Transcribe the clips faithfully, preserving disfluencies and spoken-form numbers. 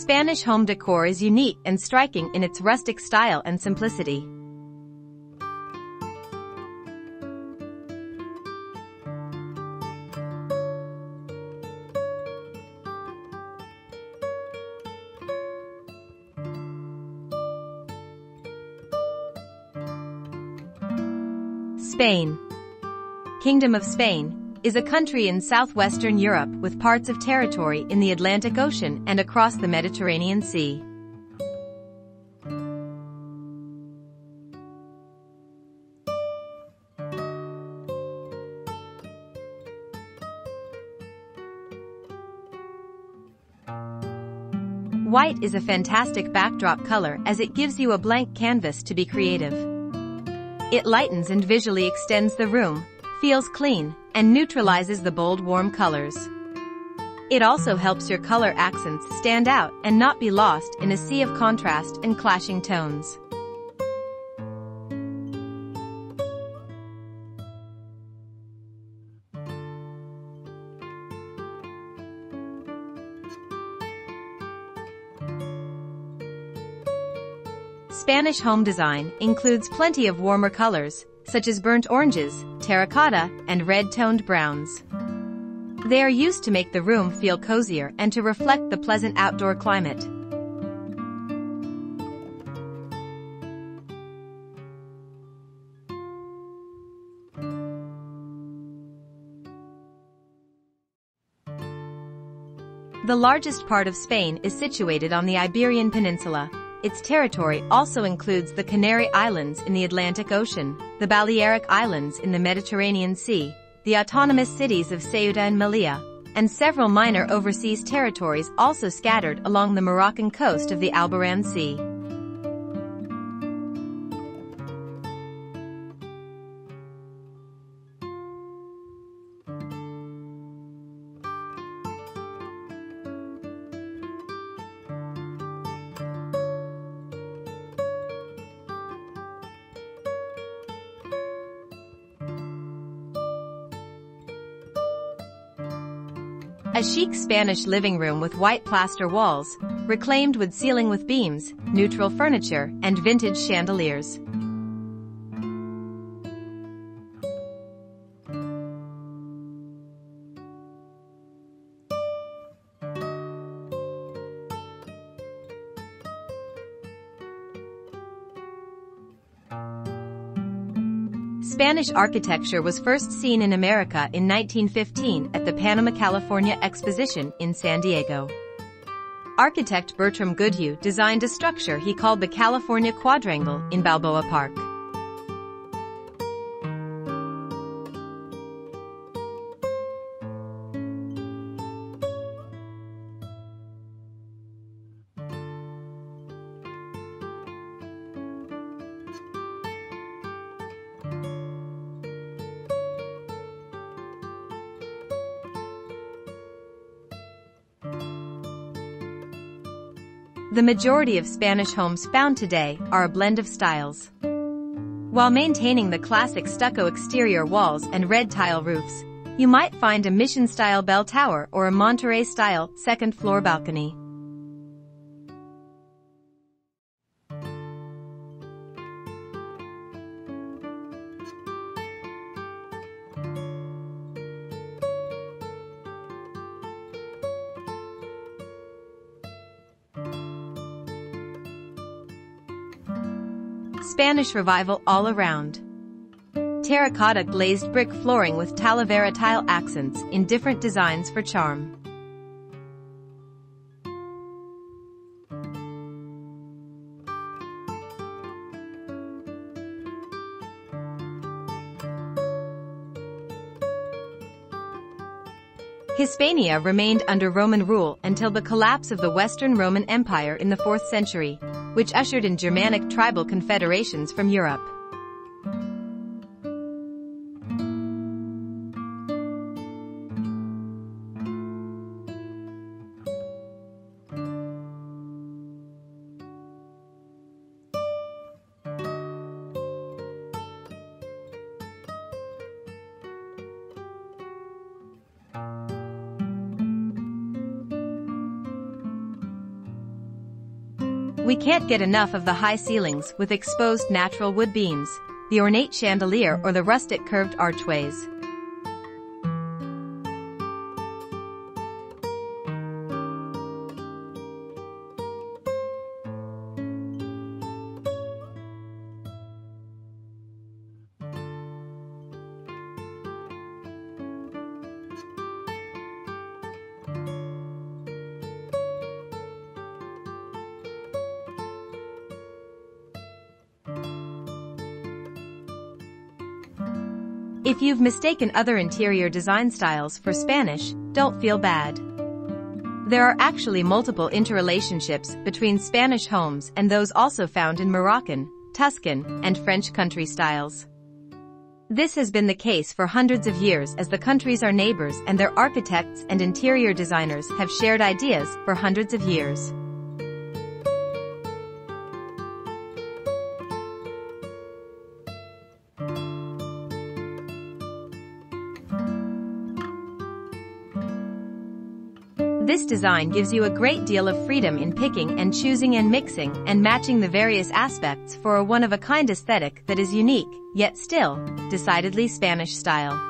Spanish home decor is unique and striking in its rustic style and simplicity. Spain. Kingdom of Spain is a country in southwestern Europe with parts of territory in the Atlantic Ocean and across the Mediterranean Sea. White is a fantastic backdrop color as it gives you a blank canvas to be creative. It lightens and visually extends the room, feels clean, and neutralizes the bold, warm colors. It also helps your color accents stand out and not be lost in a sea of contrast and clashing tones. Spanish home design includes plenty of warmer colors, such as burnt oranges, terracotta, and red-toned browns. They are used to make the room feel cozier and to reflect the pleasant outdoor climate. The largest part of Spain is situated on the Iberian Peninsula. Its territory also includes the Canary Islands in the Atlantic Ocean, the Balearic Islands in the Mediterranean Sea, the autonomous cities of Ceuta and Melilla, and several minor overseas territories also scattered along the Moroccan coast of the Albaran Sea. A chic Spanish living room with white plaster walls, reclaimed wood ceiling with beams, neutral furniture, and vintage chandeliers. Spanish architecture was first seen in America in nineteen fifteen at the Panama-California Exposition in San Diego. Architect Bertram Goodhue designed a structure he called the California Quadrangle in Balboa Park. The majority of Spanish homes found today are a blend of styles. While maintaining the classic stucco exterior walls and red tile roofs, you might find a Mission-style bell tower or a Monterey-style second-floor balcony. Spanish revival all around. Terracotta glazed brick flooring with Talavera tile accents in different designs for charm. Hispania remained under Roman rule until the collapse of the Western Roman Empire in the fourth century, which ushered in Germanic tribal confederations from Europe. We can't get enough of the high ceilings with exposed natural wood beams, the ornate chandelier or the rustic curved archways. If you've mistaken other interior design styles for Spanish, don't feel bad. There are actually multiple interrelationships between Spanish homes and those also found in Moroccan, Tuscan, and French country styles. This has been the case for hundreds of years as the countries are neighbors and their architects and interior designers have shared ideas for hundreds of years. This design gives you a great deal of freedom in picking and choosing and mixing and matching the various aspects for a one-of-a-kind aesthetic that is unique, yet still, decidedly Spanish style.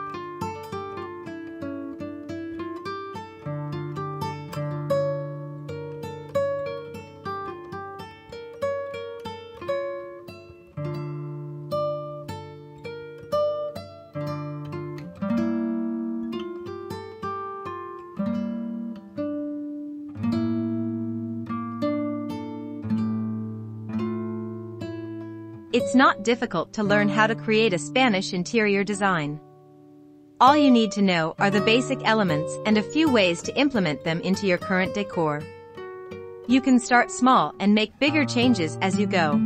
It's not difficult to learn how to create a Spanish interior design. All you need to know are the basic elements and a few ways to implement them into your current decor. You can start small and make bigger changes as you go.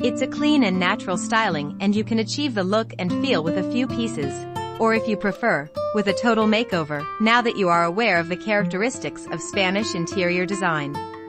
It's a clean and natural styling, and you can achieve the look and feel with a few pieces, or if you prefer, with a total makeover, now that you are aware of the characteristics of Spanish interior design.